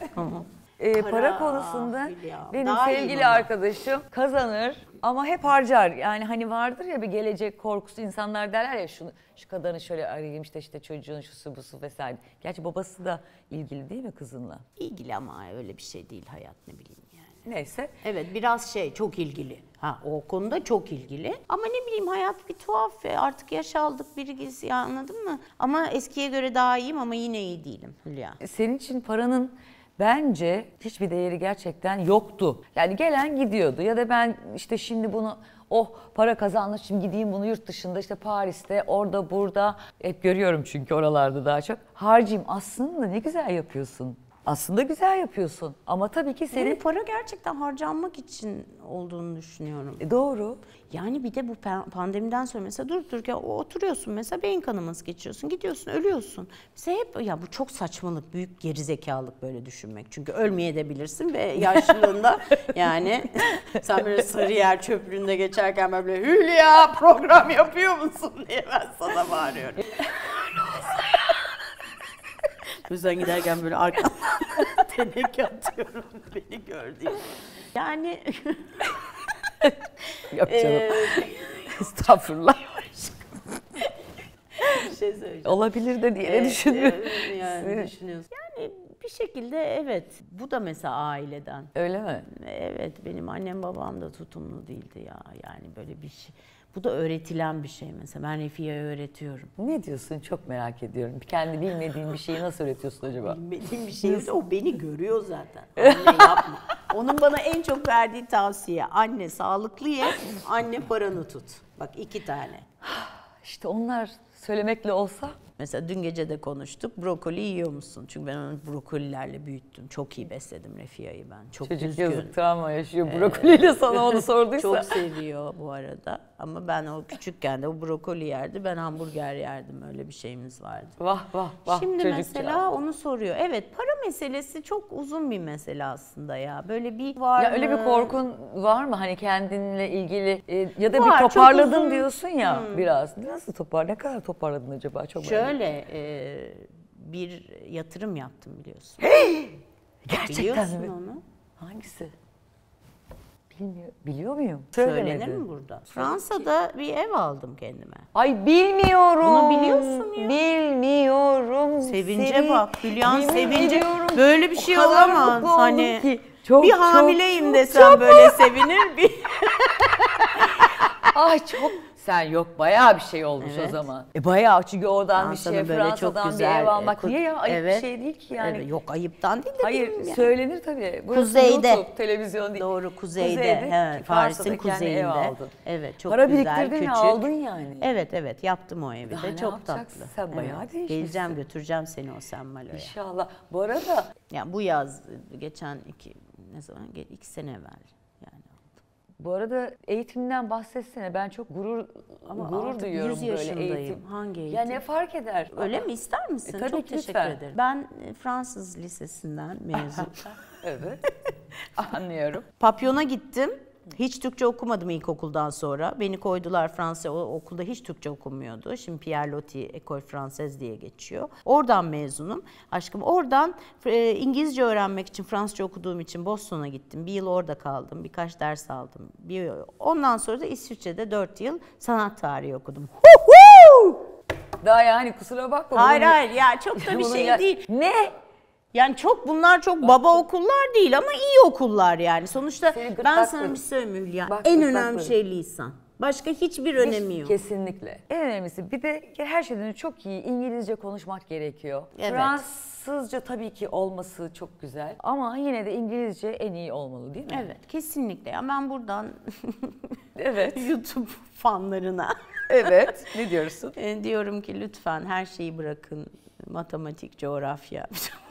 Ee, para, para konusunda Hülya, benim sevgili arkadaşım kazanır ama hep harcar. Yani hani vardır ya bir gelecek korkusu, insanlar derler ya şunu, şu kadını şöyle arayayım işte işte çocuğun şusu busu vesaire. Gerçi babası da ilgili değil mi kızınla? İlgili ama öyle bir şey değil hayat, ne bileyim yani. Neyse. Evet, biraz şey, çok ilgili. Ha, o konuda çok ilgili. Ama ne bileyim, hayat bir tuhaf ya. Artık yaş aldık, birisi, anladın mı? Ama eskiye göre daha iyiyim ama yine iyi değilim Hülya. Senin için paranın bence hiçbir değeri gerçekten yoktu. Yani gelen gidiyordu ya da ben işte şimdi bunu, oh para kazanmış, şimdi gideyim bunu yurt dışında işte Paris'te, orada burada hep görüyorum çünkü oralarda daha çok harcayayım. Aslında ne güzel yapıyorsun. Aslında güzel yapıyorsun ama tabii ki senin... Yani para gerçekten harcanmak için olduğunu düşünüyorum. E doğru. Yani bir de bu pandemiden sonra mesela durup dururken oturuyorsun mesela beyin kanaması geçiriyorsun, gidiyorsun, ölüyorsun. Bize hep ya bu çok saçmalık, büyük gerizekalık böyle düşünmek. Çünkü ölmeye de bilirsin ve yaşlılığında yani sen böyle Sarıyer çöplüğünde geçerken böyle Hülya program yapıyor musun diye ben sana bağırıyorum. Yüzden giderken böyle arkamdan teneke atıyorum, beni gördüğüm. Yani... Yok canım. Ee... Estağfurullah. Bir şey söyleyeceğim. Olabilir de diye evet, düşünüyorum. Evet, yani düşünüyorsun. Yani bir şekilde evet. Bu da mesela aileden. Öyle mi? Evet, benim annem babam da tutumlu değildi ya. Yani böyle bir şey. Bu da öğretilen bir şey mesela. Ben Refia'ya öğretiyorum. Ne diyorsun? Çok merak ediyorum. Kendi bilmediğin bir şeyi nasıl öğretiyorsun acaba? Bilmediğim bir şeyi de o beni görüyor zaten. Anne yapma. Onun bana en çok verdiği tavsiye. Anne sağlıklı ye, anne paranı tut. Bak iki tane. İşte onlar söylemekle olsa. Mesela dün gece de konuştuk. Brokoli yiyor musun? Çünkü ben onu brokolilerle büyüttüm. Çok iyi besledim Refia'yı ben. Çok çocuk üzgün. Yazık travma yaşıyor brokoliyle ee, sana onu sorduysa. Çok seviyor bu arada. Ama ben o küçükken de o brokoli yerdi. Ben hamburger yerdim. Öyle bir şeyimiz vardı. Vah vah vah. Şimdi çocukça. Mesela onu soruyor. Evet, para meselesi çok uzun bir mesele aslında ya. Böyle bir var ya, öyle bir korkun var mı? Hani kendinle ilgili e, ya da var, bir toparladın diyorsun ya hmm. biraz. Nasıl topar? Ne kadar toparladın acaba? Çok önemli. Öyle e, bir yatırım yaptım biliyorsun. Hey! Gerçekten biliyorsun mi? Onu. Hangisi? Bilmiyor, biliyor muyum? Söylenir Söylemedi. Mi burada? Fransa'da bir ev aldım kendime. Ay bilmiyorum. Bunu biliyorsun ya. Bilmiyorum. Sevince seni, bak Hülya'nın sevince. Böyle bir şey olamaz. Hani çok, bir hamileyim çok, desem çok böyle sevinir bir. Ay çok. Sen yok bayağı bir şey olmuş evet. O zaman. E bayağı çünkü oradan Fransa'da bir şey, böyle Fransa'dan çok güzel, bir ev almak. Niye ya? Ayıp evet. Bir şey değil ki yani. Evet. Yok ayıptan değil de hayır, değil yani. Söylenir tabii. Burası kuzeyde. YouTube, televizyon değil. Doğru kuzeyde. Kuzeyde Paris'in kuzeyinde. Evet çok para güzel. Para biriktirdin mi aldın yani? Evet evet yaptım o evi de çok tatlı. Sen bayağı evet. Değişmişsin. Geleceğim götüreceğim seni o Semmalö'ye. İnşallah. Bu arada. Yani bu yaz geçen iki, ne zaman? iki sene evvel. Bu arada eğitimden bahsetsene. Ben çok gurur ama gurur duyuyorum yüz böyle eğitim. Hangi eğitim? Ya ne fark eder? Öyle ama. Mi ister misin? E, tabii çok teşekkür lütfen. Ederim. Ben Fransız lisesinden mezun. Evet. Anlıyorum. Papyon'a gittim. Hiç Türkçe okumadım ilkokuldan sonra. Beni koydular Fransa, o okulda hiç Türkçe okunmuyordu. Şimdi Pierre Loti Ecole Française diye geçiyor. Oradan mezunum aşkım. Oradan e, İngilizce öğrenmek için, Fransızca okuduğum için Boston'a gittim. Bir yıl orada kaldım. Birkaç ders aldım. Bir, ondan sonra da İsviçre'de dört yıl sanat tarihi okudum. Daha yani kusura bakma. Hayır bunun... hayır ya çok da bir şey ya... değil. Ne? Yani çok bunlar çok baba okullar değil ama iyi okullar yani. Sonuçta ben sana bir söyleyeyim Hülya. En önemli şey lisan. Başka hiçbir önemi yok. Kesinlikle. En önemlisi bir de her şeyden çok iyi İngilizce konuşmak gerekiyor. Evet. Fransızca tabii ki olması çok güzel ama yine de İngilizce en iyi olmalı değil mi? Evet kesinlikle. Ya ben buradan evet YouTube fanlarına evet ne diyorsun? Diyorum ki lütfen her şeyi bırakın. Matematik, coğrafya,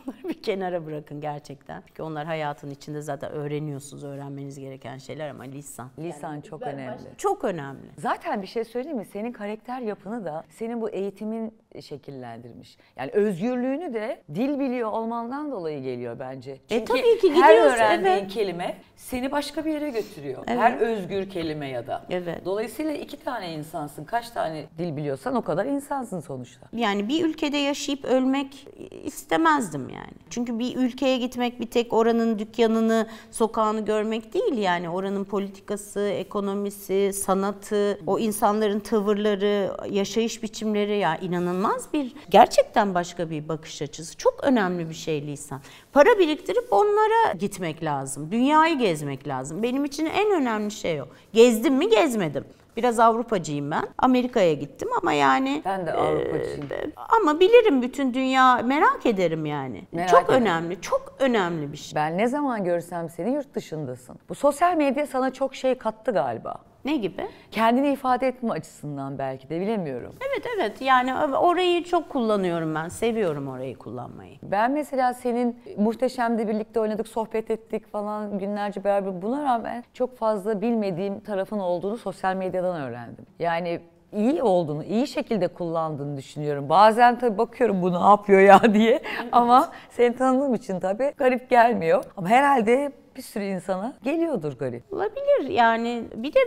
onları bir kenara bırakın gerçekten. Çünkü onlar hayatın içinde zaten öğreniyorsunuz, öğrenmeniz gereken şeyler ama lisan. Lisan yani çok önemli. Başladım. Çok önemli. Zaten bir şey söyleyeyim mi? Senin karakter yapını da, senin bu eğitimin şekillendirmiş. Yani özgürlüğünü de dil biliyor olmandan dolayı geliyor bence. Çünkü e tabii ki her öğrendiğin evet. kelime seni başka bir yere götürüyor. Evet. Her özgür kelime ya da. Evet. Dolayısıyla iki tane insansın. Kaç tane dil biliyorsan o kadar insansın sonuçta. Yani bir ülkede yaşayıp ölmek istemezdim yani. Çünkü bir ülkeye gitmek bir tek oranın dükkanını, sokağını görmek değil yani. Oranın politikası, ekonomisi, sanatı, o insanların tavırları, yaşayış biçimleri ya inanılmaz. Bir gerçekten başka bir bakış açısı. Çok önemli bir şey lisan. Para biriktirip onlara gitmek lazım. Dünyayı gezmek lazım. Benim için en önemli şey o. Gezdim mi gezmedim. Biraz Avrupacıyım ben. Amerika'ya gittim ama yani... Ben de Avrupacıyım. E, ama bilirim bütün dünya, merak ederim yani. Merak çok ederim. Önemli, çok önemli bir şey. Ben ne zaman görsem seni yurt dışındasın. Bu sosyal medya sana çok şey kattı galiba. Ne gibi? Kendini ifade etme açısından belki de bilemiyorum. Evet evet yani orayı çok kullanıyorum ben. Seviyorum orayı kullanmayı. Ben mesela senin Muhteşem'de birlikte oynadık, sohbet ettik falan günlerce beraber. Buna rağmen çok fazla bilmediğim tarafın olduğunu sosyal medyadan öğrendim. Yani iyi olduğunu, iyi şekilde kullandığını düşünüyorum. Bazen tabii bakıyorum bu ne yapıyor ya diye ama seni tanıdığım için tabii garip gelmiyor. Ama herhalde... Bir sürü insana geliyordur garip. Olabilir yani bir de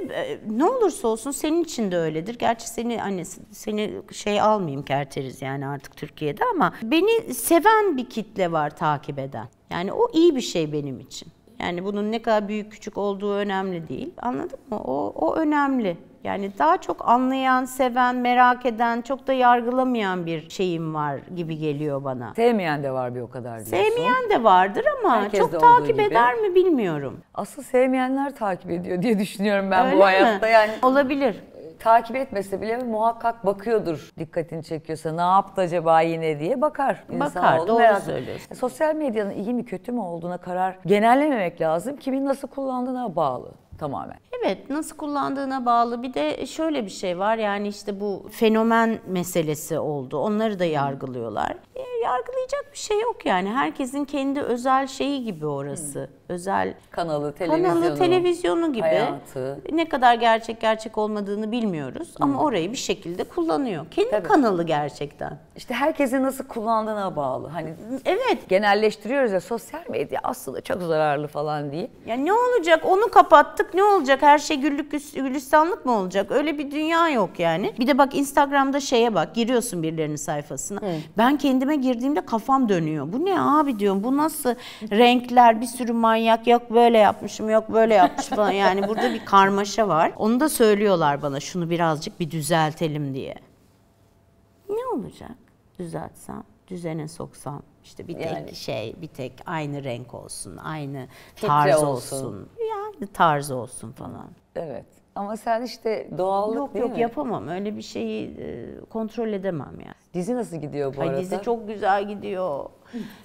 ne olursa olsun senin için de öyledir. Gerçi seni hani seni şey almayayım kerteriz yani artık Türkiye'de ama beni seven bir kitle var takip eden. Yani o iyi bir şey benim için. Yani bunun ne kadar büyük küçük olduğu önemli değil. Anladın mı? O, o önemli. Yani daha çok anlayan, seven, merak eden, çok da yargılamayan bir şeyim var gibi geliyor bana. Sevmeyen de var bir o kadar diyorsun. Sevmeyen de vardır ama herkes çok takip gibi. Eder mi bilmiyorum. Asıl sevmeyenler takip ediyor diye düşünüyorum ben öyle bu mi? Hayatta. Yani olabilir. Takip etmese bile muhakkak bakıyordur dikkatini çekiyorsa. Ne yaptı acaba yine diye bakar. Bakar, doğru söylüyorsun. Sosyal medyanın iyi mi kötü mü olduğuna karar genellememek lazım. Kimin nasıl kullandığına bağlı. Tamamen. Evet, nasıl kullandığına bağlı. Bir de şöyle bir şey var yani işte bu fenomen meselesi oldu. Onları da yargılıyorlar. E, yargılayacak bir şey yok yani. Herkesin kendi özel şeyi gibi orası. Hmm. Özel kanalı, televizyonu, kanalı, televizyonu gibi. Hayatı. Ne kadar gerçek gerçek olmadığını bilmiyoruz hmm. ama orayı bir şekilde kullanıyor. Kendi tabii. kanalı gerçekten. İşte herkesin nasıl kullandığına bağlı. Hani evet, genelleştiriyoruz ya sosyal medya aslında çok zararlı falan diye. Ya ne olacak? Onu kapattık. Ne olacak? Her şey güllük gülistanlık mı olacak? Öyle bir dünya yok yani. Bir de bak Instagram'da şeye bak. Giriyorsun birilerinin sayfasına. Hı. Ben kendime girdiğimde kafam dönüyor. Bu ne abi diyorum. Bu nasıl renkler? Bir sürü manyak. Yok böyle yapmışım. Yok böyle yapmışım falan. Yani burada bir karmaşa var. Onu da söylüyorlar bana. Şunu birazcık bir düzeltelim diye. Ne olacak? Düzeltsem, düzene soksam. İşte bir yani. Tek şey, bir tek aynı renk olsun, aynı fitre tarz olsun. olsun. Yani tarz olsun falan. Evet. Ama sen işte doğallık yok, değil yok, mi? Yok yapamam. Öyle bir şeyi kontrol edemem yani. Dizi nasıl gidiyor bu Ay, arada? Dizi çok güzel gidiyor.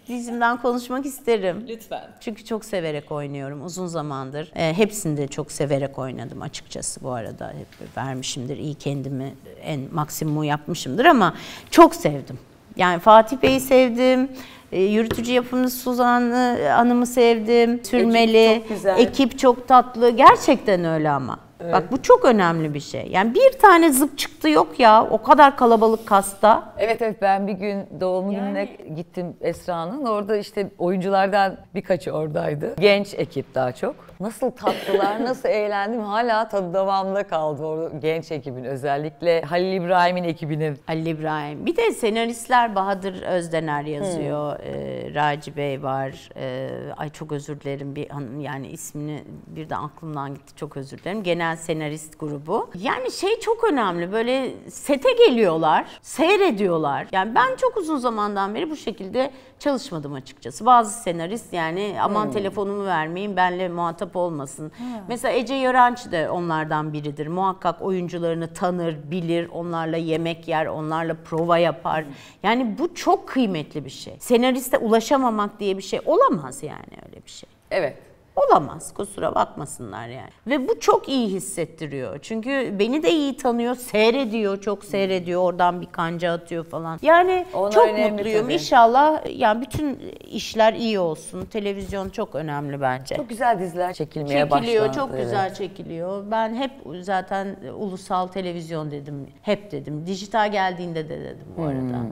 Dizimden konuşmak isterim. Lütfen. Çünkü çok severek oynuyorum uzun zamandır. E, hepsini de çok severek oynadım açıkçası bu arada. Hep vermişimdir, iyi kendimi en maksimumu yapmışımdır ama çok sevdim. Yani Fatih Bey'i sevdim, yürütücü yapımcı Suzan Hanım'ı sevdim, sürmeli, ekip çok, ekip çok tatlı. Gerçekten öyle ama. Evet. Bak bu çok önemli bir şey. Yani bir tane zıp çıktı yok ya, o kadar kalabalık kasta. Evet evet ben bir gün doğum gününe yani... gittim Esra'nın. Orada işte oyunculardan birkaçı oradaydı. Genç ekip daha çok. Nasıl tatlılar, nasıl eğlendim hala tadı devamında kaldı orada genç ekibin. Özellikle Halil İbrahim'in ekibinin. Halil İbrahim. Bir de senaristler Bahadır Özdener yazıyor. Hmm. Ee, Raci Bey var. Ee, ay çok özür dilerim bir hanım yani ismini birden aklımdan gitti çok özür dilerim. Genel senarist grubu. Yani şey çok önemli böyle sete geliyorlar, seyrediyorlar. Yani ben çok uzun zamandan beri bu şekilde çalışmadım açıkçası. Bazı senarist yani aman hmm. telefonumu vermeyin benle muhatap olmasın. Hmm. Mesela Ece Yörenç de onlardan biridir. Muhakkak oyuncularını tanır, bilir, onlarla yemek yer, onlarla prova yapar. Hmm. Yani bu çok kıymetli bir şey. Senariste ulaşamamak diye bir şey olamaz yani öyle bir şey. Evet. Olamaz, kusura bakmasınlar yani. Ve bu çok iyi hissettiriyor. Çünkü beni de iyi tanıyor, seyrediyor, çok seyrediyor. Oradan bir kanca atıyor falan. Yani ona çok mutluyum. Tabii. İnşallah yani bütün işler iyi olsun. Televizyon çok önemli bence. Çok güzel diziler çekilmeye başlandı. Çekiliyor, çok evet. güzel çekiliyor. Ben hep zaten ulusal televizyon dedim. Hep dedim. Dijital geldiğinde de dedim bu arada. Hmm.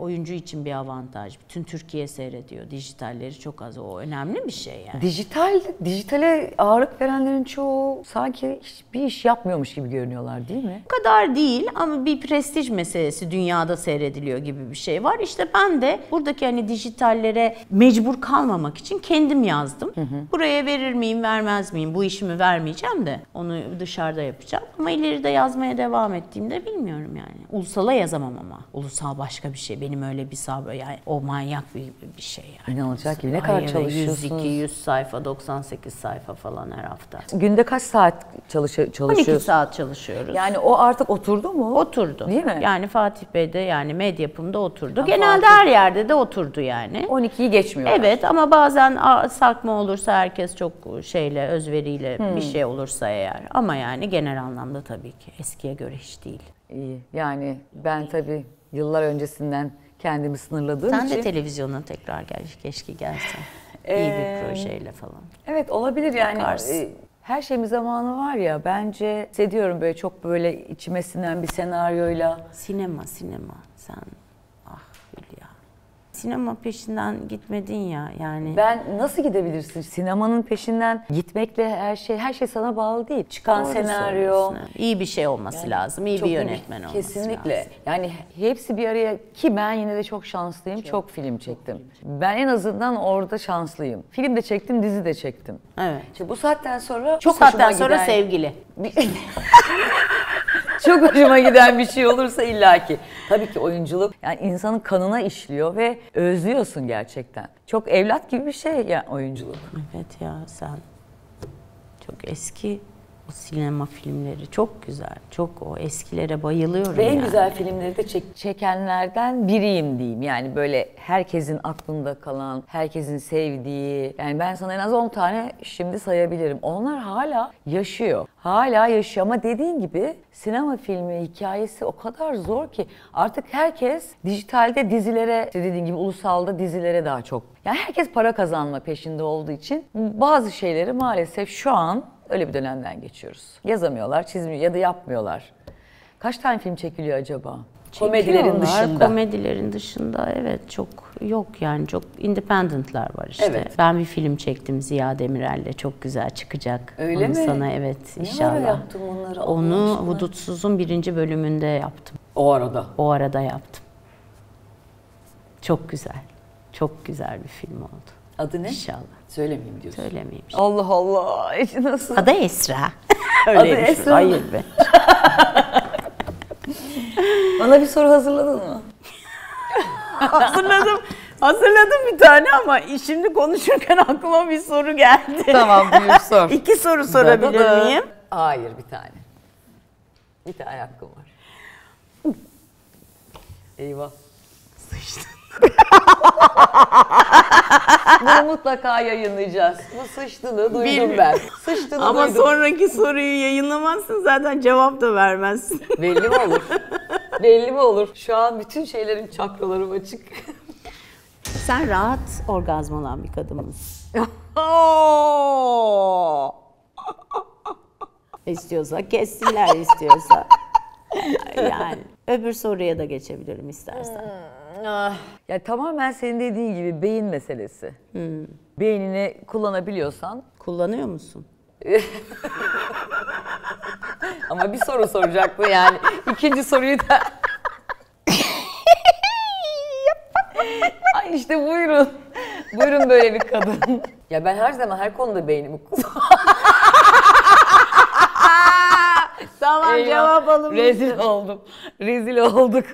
Oyuncu için bir avantaj. Bütün Türkiye seyrediyor. Dijitalleri çok az. O önemli bir şey yani. Dijital, dijitale ağırlık verenlerin çoğu sanki hiçbir iş yapmıyormuş gibi görünüyorlar değil mi? O kadar değil ama bir prestij meselesi, dünyada seyrediliyor gibi bir şey var. İşte ben de buradaki hani dijitallere mecbur kalmamak için kendim yazdım. Hı hı. Buraya verir miyim, vermez miyim? Bu işimi vermeyeceğim de onu dışarıda yapacağım. Ama ileride yazmaya devam ettiğimde bilmiyorum yani. Ulusala yazamam ama. Ulusal başka bir şey. Şey, benim öyle bir sabrı yani, o manyak bir, bir şey yani. Ne olacak ki? Ne kadar çalışıyorsunuz? yüz iki, yüz sayfa, doksan sekiz sayfa falan her hafta. Günde kaç saat çalışıyor, çalışıyorsunuz? on iki saat çalışıyoruz. Yani o artık oturdu mu? Oturdu. Değil mi? Yani Fatih Bey'de yani Medyapım'da oturdu. Ha, genelde Fatih. Her yerde de oturdu yani. on ikiyi geçmiyor. Evet ama bazen sarkma olursa, herkes çok şeyle, özveriyle hmm. bir şey olursa eğer. Ama yani genel anlamda tabii ki eskiye göre hiç değil. İyi. Yani ben tabii yıllar öncesinden kendimi sınırladığım Sen için... Sen de televizyona tekrar gel, keşke gelsen. İyi ee, bir projeyle falan. Evet, olabilir yani. Bakarsın. Her şeyin zamanı var ya, bence hissediyorum böyle çok böyle içime sinen bir senaryoyla. Sinema, sinema. Sen ah Hülya. Sinema peşinden gitmedin ya yani. Ben nasıl gidebilirsin? Sinemanın peşinden gitmekle her şey, her şey sana bağlı değil. Çıkan doğru senaryo. İyi bir şey olması yani, lazım, iyi bir yönetmen olması kesinlikle. Lazım. Kesinlikle. Yani hepsi bir araya, ki ben yine de çok şanslıyım. Çok, çok film çektim. Çok film. Ben en azından orada şanslıyım. Film de çektim, dizi de çektim. Evet. İşte bu saatten sonra çok hoşuma giden... Bu saatten sonra sevgili. Çok hoşuma giden bir şey olursa illaki. Tabii ki oyunculuk yani insanın kanına işliyor ve özlüyorsun gerçekten. Çok evlat gibi bir şey ya oyunculuk. Evet ya, sen çok eski o sinema filmleri çok güzel. Çok o eskilere bayılıyorum. Ve en yani. güzel filmleri de çek çekenlerden biriyim diyeyim. Yani böyle herkesin aklında kalan, herkesin sevdiği. Yani ben sana en az on tane şimdi sayabilirim. Onlar hala yaşıyor. Hala yaşıyor ama dediğin gibi sinema filmi hikayesi o kadar zor ki artık herkes dijitalde dizilere, dediğin gibi ulusalda dizilere daha çok. Yani herkes para kazanma peşinde olduğu için bazı şeyleri maalesef şu an öyle bir dönemden geçiyoruz. Yazamıyorlar, çizmiyor ya da yapmıyorlar. Kaç tane film çekiliyor acaba? Komedilerin dışında. Komedilerin dışında evet çok yok yani, çok independentler var işte. Evet. Ben bir film çektim Ziya Demirel'le, çok güzel çıkacak. Öyle Onu mi? Sana evet inşallah. Ne yaptım onları? Onu Hudutsuz'un birinci bölümünde yaptım. O arada? O arada yaptım. Çok güzel. Çok güzel bir film oldu. Adı ne? İnşallah. Söylemeyeyim diyorsun. Söylemeyeyim. Allah Allah. Nasıl? Adı Esra. Adı Esra. Hayır be. Bana bir soru hazırladın mı? Hazırladım. Hazırladım bir tane ama şimdi konuşurken aklıma bir soru geldi. Tamam, buyur sor. İki soru sorabilir miyim? Hayır, bir tane. Bir tane hakkım var. Eyvah. Sıçtım. Bunu mutlaka yayınlayacağız. Bu sıçtığını duydum Bilmiyorum. ben. Sıçtığını Ama duydum. Sonraki soruyu yayınlamazsın, zaten cevap da vermezsin. Belli mi olur? Belli mi olur? Şu an bütün şeylerin çakralarım açık. Sen rahat orgazm olan bir kadınız. İstiyorsa kessinler, istiyorsa. Yani öbür soruya da geçebilirim istersen. Ah. Ya tamamen senin dediğin gibi beyin meselesi. Hmm. Beynini kullanabiliyorsan. Kullanıyor musun? Ama bir soru soracaktı yani. İkinci soruyu da... Ay işte buyurun. Buyurun böyle bir kadın. Ya ben her zaman her konuda beynimi kullanıyorum. Tamam, eyvah, cevap alın. Rezil oldum. Rezil olduk.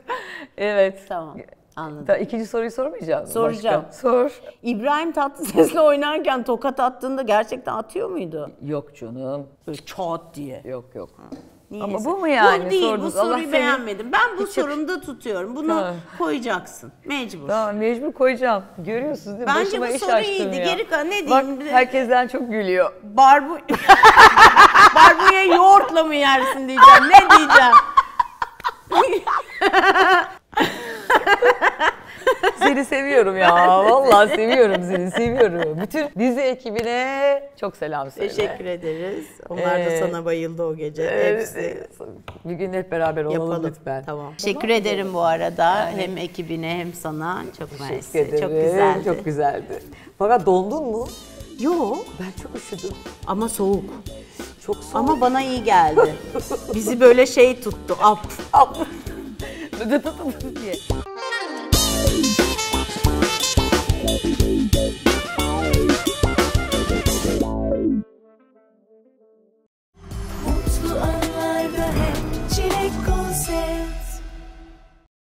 Evet. Tamam. Anladım. İkinci soruyu sormayacağım. Soracağım. Başka. Sor. İbrahim Tatlıses'le oynarken tokat attığında gerçekten atıyor muydu? Yok canım. Böyle çat diye. Yok yok. Neyse. Ama bu mu yani? Bu değil, sordunuz. Bu soruyu Allah beğenmedim. Ben bu küçük sorumda tutuyorum. Bunu tamam koyacaksın. Mecbur. Tamam, mecbur koyacağım. Görüyorsunuz değil mi? Bence başıma bu soru iyiydi. Ya. Geri kalan ne diyeyim? Bak, herkesten çok gülüyor. Barbu... Barbunya yoğurtla mı yersin diyeceğim. Ne diyeceğim? Seni seviyorum ya. Vallahi seviyorum seni. Seviyorum. Bütün dizi ekibine çok selam söyle. Teşekkür ederiz. Onlar ee, da sana bayıldı o gece. E, hepsi. Bir gün hep beraber olalım yapalım lütfen. Tamam. Teşekkür tamam ederim bu arada. Yani. Hem ekibine hem sana. Çok mersi. Çok güzeldi. Çok güzeldi. Fakat dondun mu? Yok. Ben çok üşüdüm. Ama soğuk. Çok soğuk. Ama bana iyi geldi. Bizi böyle şey tuttu. Ap. Ap. Dıt dıt dıt diye. Thank you.